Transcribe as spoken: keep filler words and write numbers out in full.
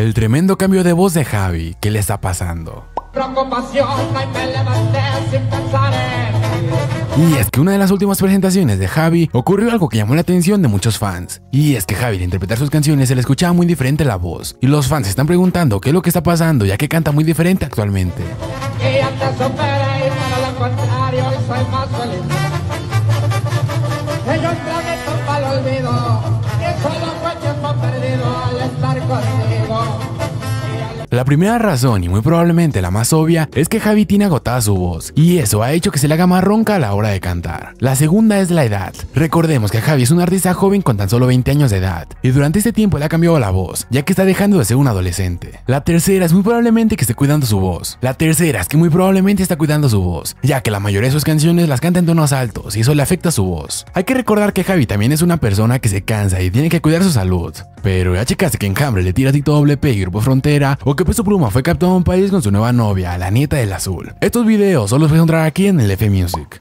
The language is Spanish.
El tremendo cambio de voz de Xavi, ¿qué le está pasando? Y es que una de las últimas presentaciones de Xavi ocurrió algo que llamó la atención de muchos fans. Y es que Xavi, al interpretar sus canciones, se le escuchaba muy diferente la voz. Y los fans se están preguntando qué es lo que está pasando, ya que canta muy diferente actualmente. La primera razón, y muy probablemente la más obvia, es que Xavi tiene agotada su voz, y eso ha hecho que se le haga más ronca a la hora de cantar. La segunda es la edad. Recordemos que Xavi es un artista joven con tan solo veinte años de edad, y durante este tiempo le ha cambiado la voz, ya que está dejando de ser un adolescente. La tercera es muy probablemente que esté cuidando su voz. La tercera es que muy probablemente está cuidando su voz, ya que la mayoría de sus canciones las canta en tonos altos, y eso le afecta a su voz. Hay que recordar que Xavi también es una persona que se cansa y tiene que cuidar su salud. Pero ya checaste que Enjambre le tira a Tito Doble P y Grupo Frontera, o que Peso Pluma fue captado a un país con su nueva novia, la nieta del azul. Estos videos solo los puedes encontrar aquí en el F Music.